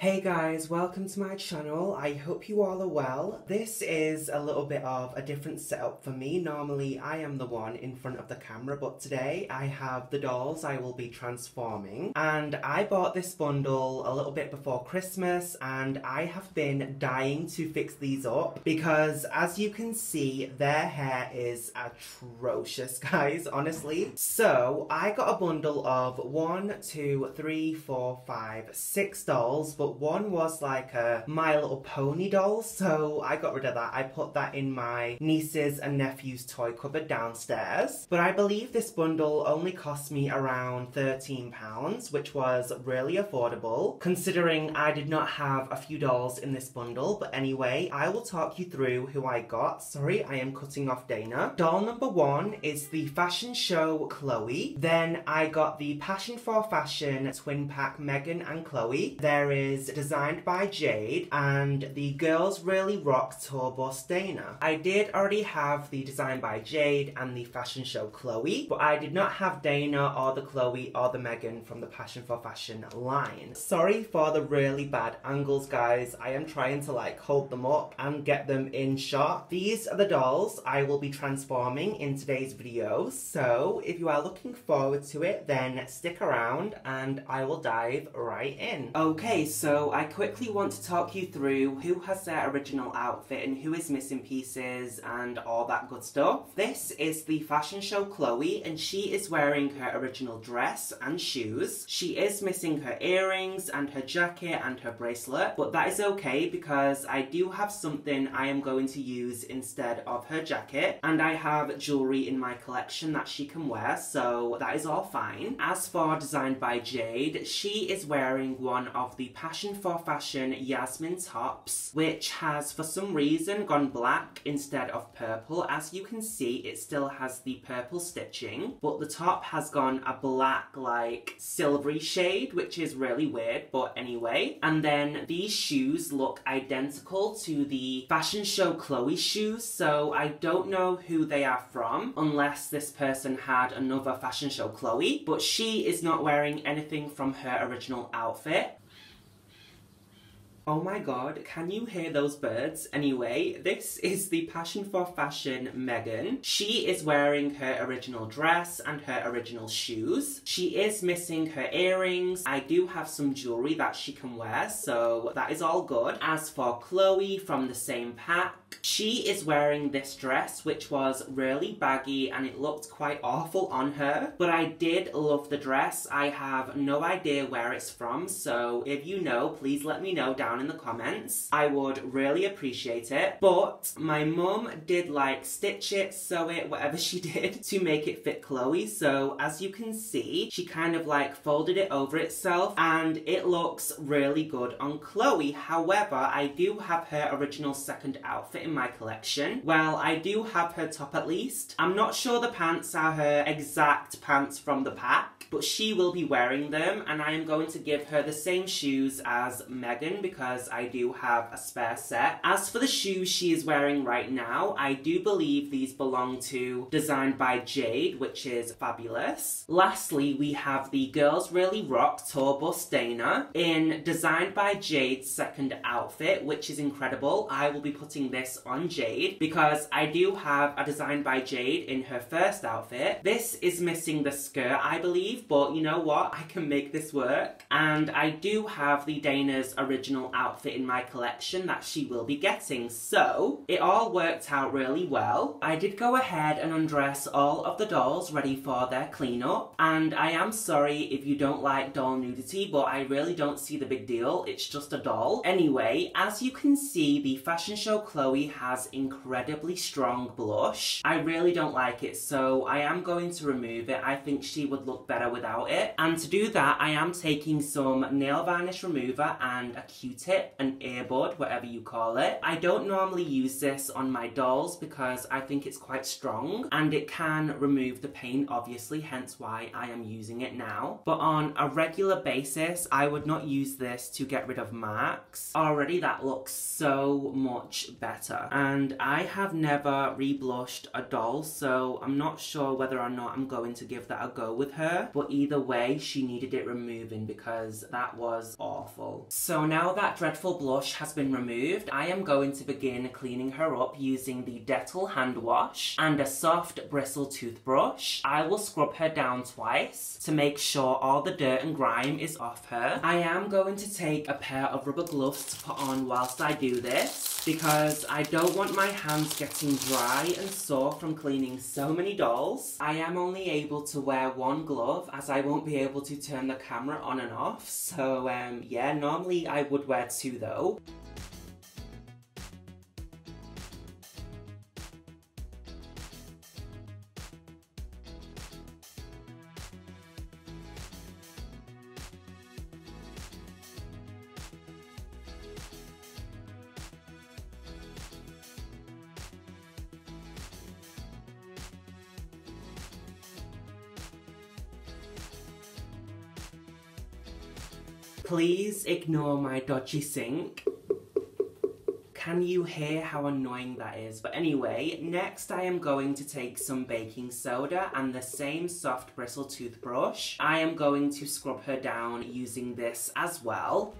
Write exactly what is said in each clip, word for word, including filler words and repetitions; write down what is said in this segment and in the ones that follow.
Hey guys, welcome to my channel. I hope you all are well. This is a little bit of a different setup for me. Normally I am the one in front of the camera, but today I have the dolls I will be transforming. And I bought this bundle a little bit before Christmas and I have been dying to fix these up because as you can see, their hair is atrocious, guys, honestly. So I got a bundle of one, two, three, four, five, six dolls, but one was like a My Little Pony doll, so I got rid of that. I put that in my niece's and nephew's toy cupboard downstairs. But I believe this bundle only cost me around thirteen pounds, which was really affordable, considering I did not have a few dolls in this bundle. But anyway, I will talk you through who I got. Sorry, I am cutting off Dana. Doll number one is the fashion show Chloe. Then I got the Passion for Fashion twin pack Meygan and Chloe. There is Designed by Jade and the Girls Really Rock Tour Bus Dana. I did already have the Design by Jade and the Fashion Show Chloe, but I did not have Dana or the Chloe or the Meygan from the Passion for Fashion line. Sorry for the really bad angles, guys. I am trying to like hold them up and get them in shot. These are the dolls I will be transforming in today's video, so if you are looking forward to it, then stick around and I will dive right in. Okay, so I quickly want to talk you through who has their original outfit and who is missing pieces and all that good stuff. This is the fashion show Chloe and she is wearing her original dress and shoes. She is missing her earrings and her jacket and her bracelet, but that is okay because I do have something I am going to use instead of her jacket, and I have jewellery in my collection that she can wear, so that is all fine. As for Designed by Jade, she is wearing one of the Passion for Fashion Yasmin tops, which has for some reason gone black instead of purple. As you can see, it still has the purple stitching, but the top has gone a black like silvery shade, which is really weird, but anyway. And then these shoes look identical to the fashion show Chloe shoes, so I don't know who they are from unless this person had another fashion show Chloe, but she is not wearing anything from her original outfit. Oh my god, can you hear those birds? Anyway, this is the Passion for Fashion Meygan. She is wearing her original dress and her original shoes. She is missing her earrings. I do have some jewellery that she can wear, so that is all good. As for Chloe from the same pack, she is wearing this dress, which was really baggy and it looked quite awful on her, but I did love the dress. I have no idea where it's from, so if you know, please let me know down in the comments. I would really appreciate it, but my mum did like stitch it, sew it, whatever she did to make it fit Chloe. So as you can see, she kind of like folded it over itself and it looks really good on Chloe. However, I do have her original second outfit in my collection. Well, I do have her top at least. I'm not sure the pants are her exact pants from the pack, but she will be wearing them, and I am going to give her the same shoes as Meygan because I do have a spare set. As for the shoes she is wearing right now, I do believe these belong to Designed by Jade, which is fabulous. Lastly, we have the Girls Really Rock Tour Bus Dana in Designed by Jade's second outfit, which is incredible. I will be putting this on Jade because I do have a Design by Jade in her first outfit. This is missing the skirt, I believe, but you know what, I can make this work. And I do have the Dana's original outfit in my collection that she will be getting, so it all worked out really well. I did go ahead and undress all of the dolls ready for their cleanup, and I am sorry if you don't like doll nudity, but I really don't see the big deal, it's just a doll. Anyway, as you can see, the fashion show Chloe has incredibly strong blush. I really don't like it, so I am going to remove it. I think she would look better without it. And to do that, I am taking some nail varnish remover and a tip, an earbud, whatever you call it. I don't normally use this on my dolls because I think it's quite strong and it can remove the paint, obviously, hence why I am using it now. But on a regular basis, I would not use this to get rid of marks. Already that looks so much better. And I have never reblushed a doll, so I'm not sure whether or not I'm going to give that a go with her. But either way, she needed it removing because that was awful. So now that dreadful blush has been removed, I am going to begin cleaning her up using the Dettol hand wash and a soft bristle toothbrush. I will scrub her down twice to make sure all the dirt and grime is off her. I am going to take a pair of rubber gloves to put on whilst I do this because I don't want my hands getting dry and sore from cleaning so many dolls. I am only able to wear one glove as I won't be able to turn the camera on and off, so um, yeah, normally I would wear two though. Please ignore my dodgy sink. Can you hear how annoying that is? But anyway, next I am going to take some baking soda and the same soft bristle toothbrush. I am going to scrub her down using this as well.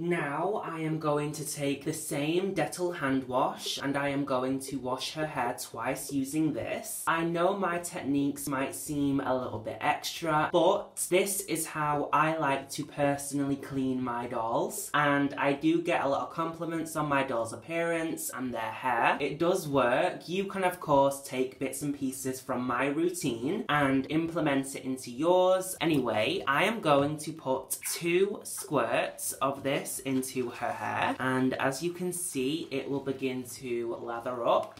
Now I am going to take the same Dettol hand wash and I am going to wash her hair twice using this. I know my techniques might seem a little bit extra, but this is how I like to personally clean my dolls, and I do get a lot of compliments on my dolls' appearance and their hair. It does work. You can of course take bits and pieces from my routine and implement it into yours. Anyway, I am going to put two squirts of this into her hair, and as you can see, it will begin to lather up.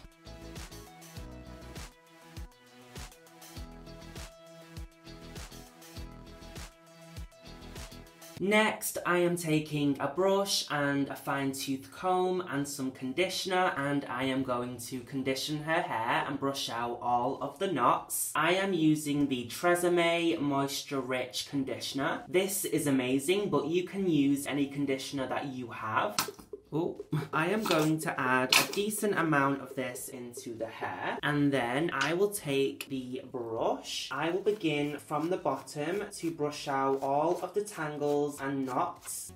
Next, I am taking a brush and a fine-tooth comb and some conditioner, and I am going to condition her hair and brush out all of the knots. I am using the Tresemme Moisture Rich Conditioner. This is amazing, but you can use any conditioner that you have. Oh, I am going to add a decent amount of this into the hair, and then I will take the brush. I will begin from the bottom to brush out all of the tangles and knots.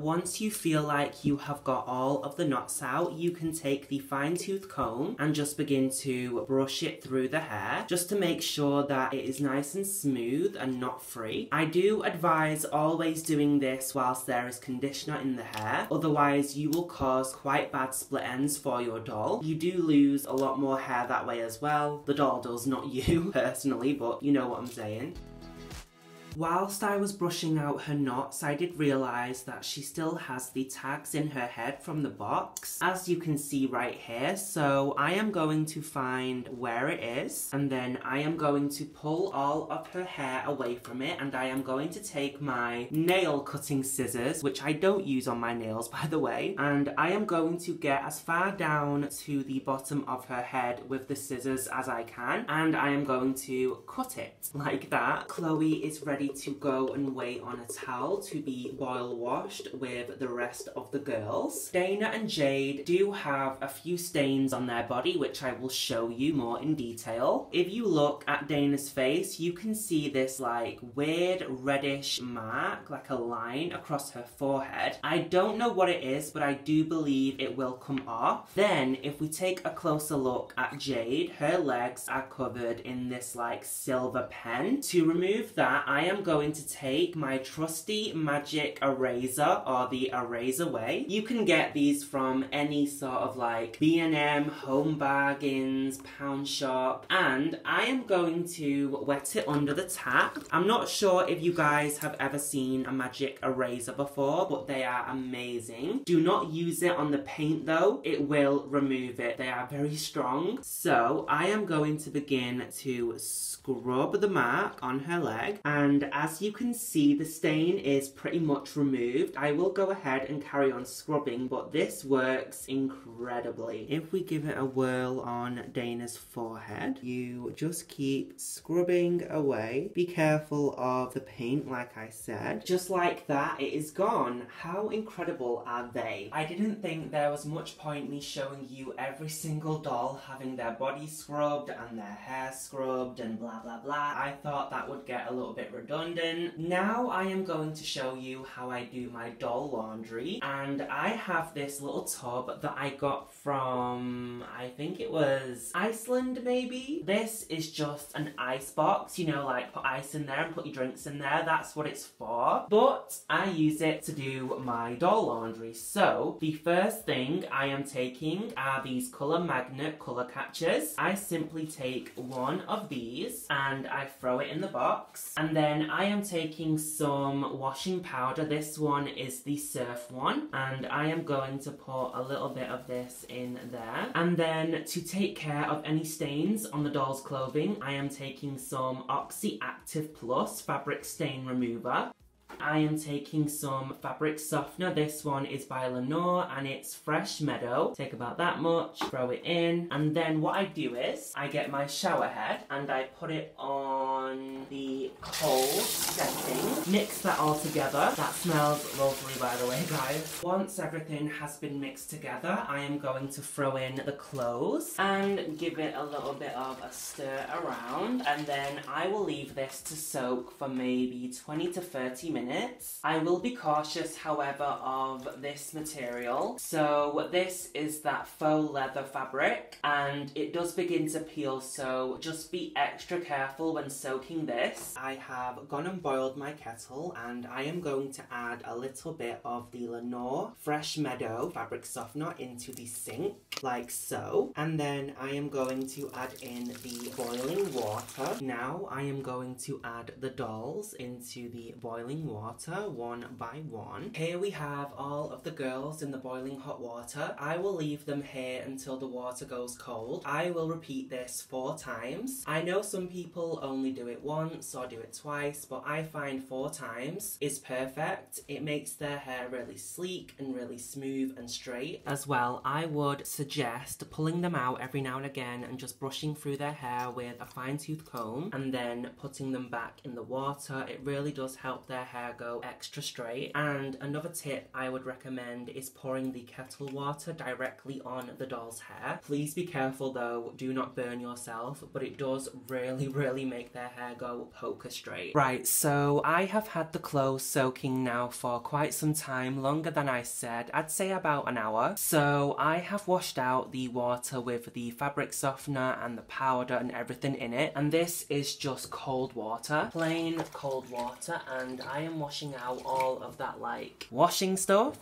Once you feel like you have got all of the knots out, you can take the fine-tooth comb and just begin to brush it through the hair just to make sure that it is nice and smooth and knot-free. I do advise always doing this whilst there is conditioner in the hair, otherwise you will cause quite bad split ends for your doll. You do lose a lot more hair that way as well. The doll does, not you personally, but you know what I'm saying. Whilst I was brushing out her knots, I did realise that she still has the tags in her head from the box, as you can see right here, so I am going to find where it is, and then I am going to pull all of her hair away from it, and I am going to take my nail cutting scissors, which I don't use on my nails by the way, and I am going to get as far down to the bottom of her head with the scissors as I can, and I am going to cut it like that. Chloe is ready to go and wait on a towel to be boil washed with the rest of the girls. Dana and Jade do have a few stains on their body, which I will show you more in detail. If you look at Dana's face, you can see this like weird reddish mark, like a line across her forehead. I don't know what it is, but I do believe it will come off. Then if we take a closer look at Jade, her legs are covered in this like silver pen. To remove that, I am am going to take my trusty magic eraser, or the eraser way. You can get these from any sort of like B and M, Home Bargains, Pound Shop, and I am going to wet it under the tap. I'm not sure if you guys have ever seen a magic eraser before, but they are amazing. Do not use it on the paint though, it will remove it. They are very strong. So I am going to begin to scrub the mark on her leg, and as you can see the stain is pretty much removed. I will go ahead and carry on scrubbing, but this works incredibly. If we give it a whirl on Dana's forehead, you just keep scrubbing away. Be careful of the paint, like I said. Just like that, it is gone. How incredible are they? I didn't think there was much point me showing you every single doll having their body scrubbed and their hair scrubbed and blah blah blah. I thought that would get a little bit redundant. Now I am going to show you how I do my doll laundry, and I have this little tub that I got from, I think it was Iceland maybe? This is just an ice box, you know, like put ice in there and put your drinks in there, that's what it's for. But I use it to do my doll laundry. So the first thing I am taking are these colour magnet colour catchers. I simply take one of these and I throw it in the box, and then I am taking some washing powder. This one is the Surf one, and I am going to put a little bit of this in there. And then to take care of any stains on the doll's clothing, I am taking some OxiActive Plus fabric stain remover. I am taking some fabric softener. This one is by Lenor and it's Fresh Meadow. Take about that much, throw it in, and then what I do is I get my shower head and I put it on the cold setting. Mix that all together. That smells lovely, by the way, guys. Once everything has been mixed together, I am going to throw in the clothes and give it a little bit of a stir around, and then I will leave this to soak for maybe twenty to thirty minutes. I will be cautious, however, of this material. So this is that faux leather fabric and it does begin to peel, so just be extra careful when soaking this. I have gone and boiled my kettle and I am going to add a little bit of the Lenor Fresh Meadow fabric softener into the sink, like so. And then I am going to add in the boiling water. Now I am going to add the dolls into the boiling water water one by one. Here we have all of the girls in the boiling hot water. I will leave them here until the water goes cold. I will repeat this four times. I know some people only do it once or do it twice, but I find four times is perfect. It makes their hair really sleek and really smooth and straight. As well, I would suggest pulling them out every now and again and just brushing through their hair with a fine-tooth comb and then putting them back in the water. It really does help their hair go extra straight. And another tip I would recommend is pouring the kettle water directly on the doll's hair. Please be careful though, do not burn yourself, but it does really really make their hair go poker straight. Right, so I have had the clothes soaking now for quite some time, longer than I said, I'd say about an hour. So I have washed out the water with the fabric softener and the powder and everything in it, and this is just cold water, plain cold water, and I I am washing out all of that like washing stuff.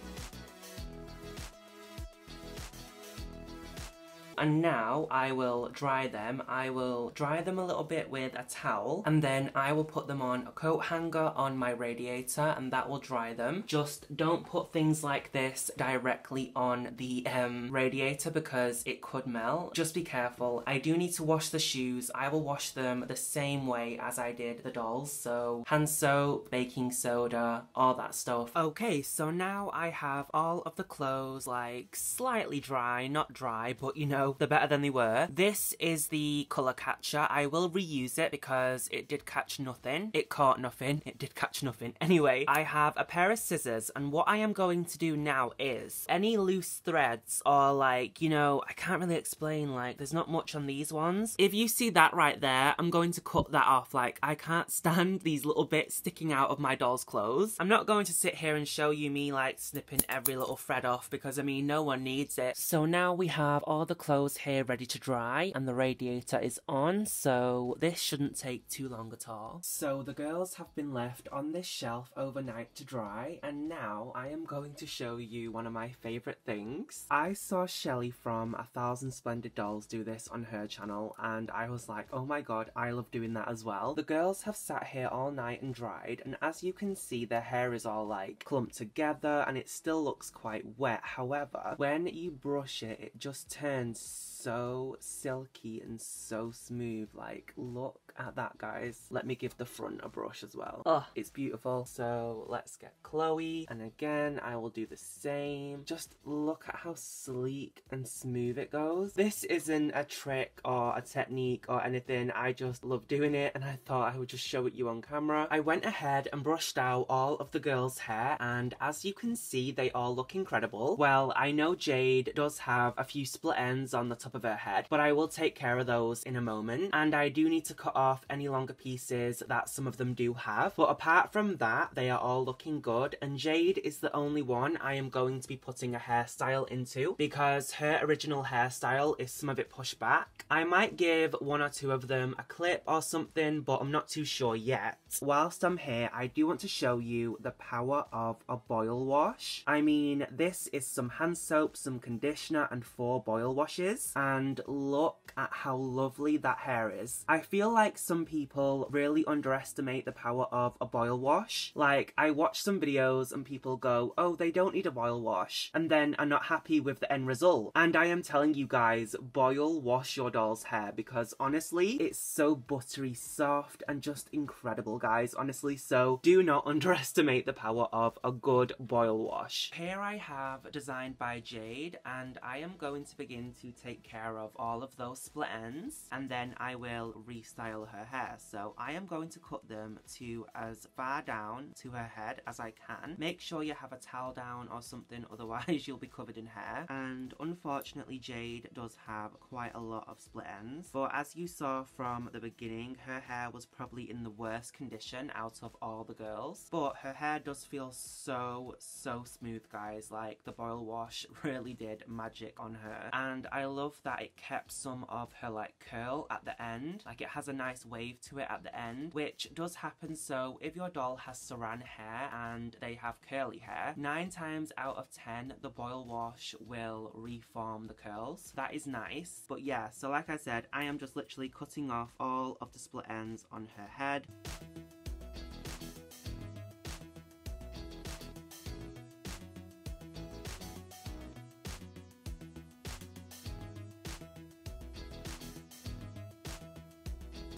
And now I will dry them. I will dry them a little bit with a towel, and then I will put them on a coat hanger on my radiator and that will dry them. Just don't put things like this directly on the um, radiator because it could melt. Just be careful. I do need to wash the shoes. I will wash them the same way as I did the dolls. So hand soap, baking soda, all that stuff. Okay, so now I have all of the clothes like slightly dry, not dry, but you know, the better than they were. This is the colour catcher. I will reuse it because it did catch nothing. It caught nothing. It did catch nothing. Anyway, I have a pair of scissors, and what I am going to do now is any loose threads or like, you know, I can't really explain, like there's not much on these ones. If you see that right there, I'm going to cut that off. Like I can't stand these little bits sticking out of my doll's clothes. I'm not going to sit here and show you me like snipping every little thread off because I mean, no one needs it. So now we have all the clothes clothes here ready to dry and the radiator is on, so this shouldn't take too long at all. So the girls have been left on this shelf overnight to dry, and now I am going to show you one of my favourite things. I saw Shelley from A Thousand Splendid Dolls do this on her channel and I was like, oh my god, I love doing that as well. The girls have sat here all night and dried, and as you can see their hair is all like clumped together and it still looks quite wet. However, when you brush it, it just turns so silky and so smooth. Like, look at that, guys. Let me give the front a brush as well. Oh, it's beautiful. So let's get Chloe, and again I will do the same. Just look at how sleek and smooth it goes. This isn't a trick or a technique or anything, I just love doing it and I thought I would just show it you on camera. I went ahead and brushed out all of the girls' hair, and as you can see they all look incredible. Well, I know Jade does have a few split ends on the top of her head, but I will take care of those in a moment, and I do need to cut off any longer pieces that some of them do have, but apart from that they are all looking good, and Jade is the only one I am going to be putting a hairstyle into because her original hairstyle is some of it pushed back. I might give one or two of them a clip or something, but I'm not too sure yet. Whilst I'm here, I do want to show you the power of a boil wash. I mean, this is some hand soap, some conditioner and four boil washes, and look at how lovely that hair is. I feel like some people really underestimate the power of a boil wash. Like, I watch some videos and people go, oh, they don't need a boil wash, and then are not happy with the end result. And I am telling you guys, boil wash your doll's hair, because honestly it's so buttery soft and just incredible, guys, honestly. So do not underestimate the power of a good boil wash. Here I have designed by Jade, and I am going to begin to take care of all of those split ends and then I will restyle her hair. So I am going to cut them to as far down to her head as I can. Make sure you have a towel down or something, otherwise you'll be covered in hair. And unfortunately Jade does have quite a lot of split ends, but as you saw from the beginning, her hair was probably in the worst condition out of all the girls, but her hair does feel so so smooth, guys. Like, the boil wash really did magic on her, and I love that it kept some of her like curl at the end. Like, it has a nice wave to it at the end, which does happen. So if your doll has saran hair and they have curly hair, nine times out of ten the boil wash will reform the curls. That is nice. But yeah, so like I said, I am just literally cutting off all of the split ends on her head.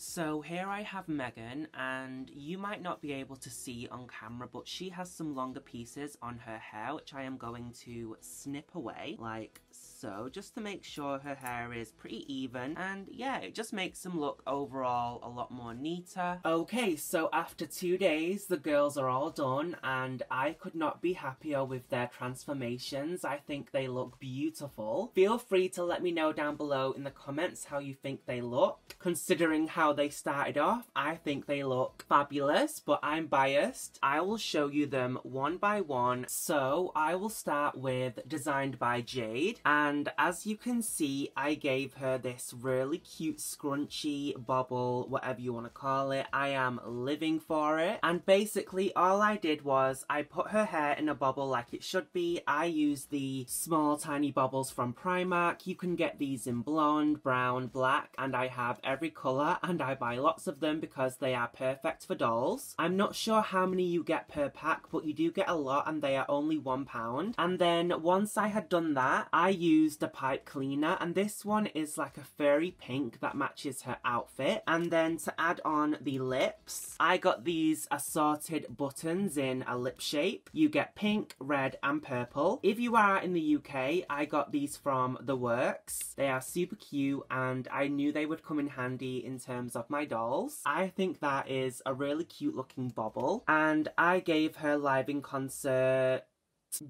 So here I have Meygan, and you might not be able to see on camera, but she has some longer pieces on her hair which I am going to snip away like so, just to make sure her hair is pretty even, and yeah, it just makes them look overall a lot more neater. Okay, so after two days the girls are all done and I could not be happier with their transformations. I think they look beautiful. Feel free to let me know down below in the comments how you think they look. Considering how they started off, I think they look fabulous, but I'm biased. I will show you them one by one. So I will start with designed by Jade, and as you can see I gave her this really cute scrunchie, bobble, whatever you want to call it. I am living for it, and basically all I did was I put her hair in a bobble like it should be. I used the small tiny bobbles from Primark. You can get these in blonde, brown, black, and I have every colour, and I buy lots of them because they are perfect for dolls. I'm not sure how many you get per pack, but you do get a lot, and they are only one pound. And then once I had done that, I used a pipe cleaner, and this one is like a furry pink that matches her outfit. And then to add on the lips, I got these assorted buttons in a lip shape. You get pink, red and purple. If you are in the U K, I got these from The Works. They are super cute and I knew they would come in handy in terms of my dolls. I think that is a really cute looking bobble, and I gave her live in concert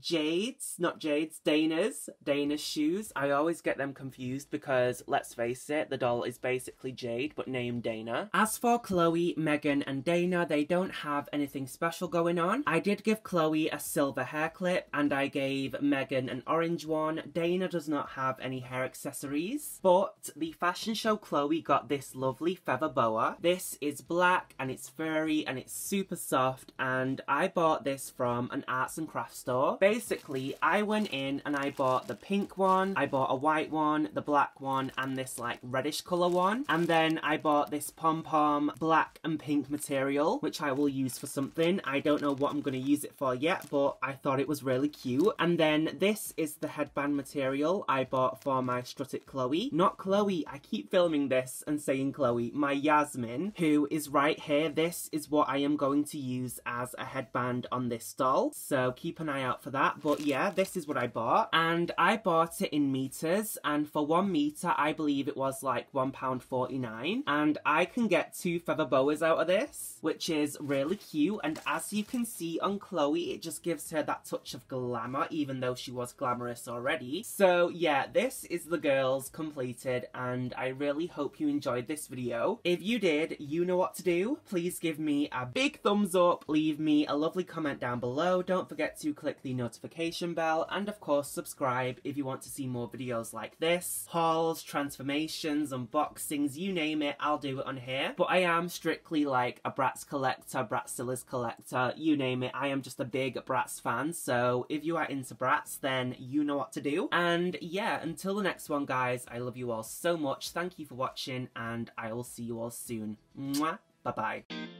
Jade's, not Jade's, Dana's, Dana's shoes. I always get them confused because, let's face it, the doll is basically Jade, but named Dana. As for Chloe, Meygan and Dana, they don't have anything special going on. I did give Chloe a silver hair clip and I gave Meygan an orange one. Dana does not have any hair accessories, but the fashion show Chloe got this lovely feather boa. This is black and it's furry and it's super soft, and I bought this from an arts and crafts store. Basically, I went in and I bought the pink one, I bought a white one, the black one, and this like reddish colour one. And then I bought this pom-pom black and pink material, which I will use for something. I don't know what I'm going to use it for yet, but I thought it was really cute. And then this is the headband material I bought for my Strut It Chloe. Not Chloe, I keep filming this and saying Chloe. My Yasmin, who is right here, this is what I am going to use as a headband on this doll. So keep an eye out for that. But yeah, this is what I bought. And I bought it in meters, and for one meter, I believe it was like one pound forty-nine. And I can get two feather boas out of this, which is really cute. And as you can see on Chloe, it just gives her that touch of glamour, even though she was glamorous already. So yeah, this is the girls completed, and I really hope you enjoyed this video. If you did, you know what to do. Please give me a big thumbs up, leave me a lovely comment down below, don't forget to click the notification bell, and of course subscribe if you want to see more videos like this. Hauls, transformations, unboxings, you name it, I'll do it on here. But I am strictly like a Bratz collector, Bratzillas collector, you name it, I am just a big Bratz fan. So if you are into Bratz, then you know what to do. And yeah, until the next one guys, I love you all so much, thank you for watching, and I will see you all soon. Mwah, bye bye.